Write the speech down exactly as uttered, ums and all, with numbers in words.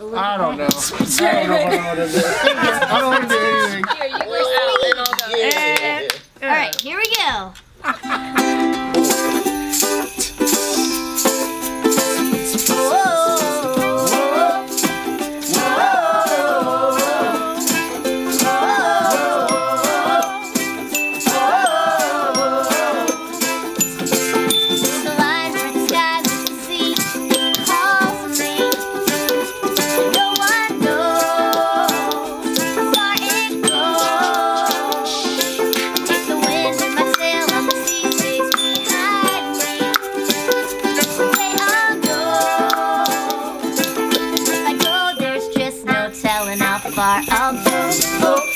I don't know. I don't know what to do. I don't want to do anything. Here, you go out and I'll go. Yeah, yeah, yeah. All right, here we go. Far I'll go.